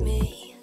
me.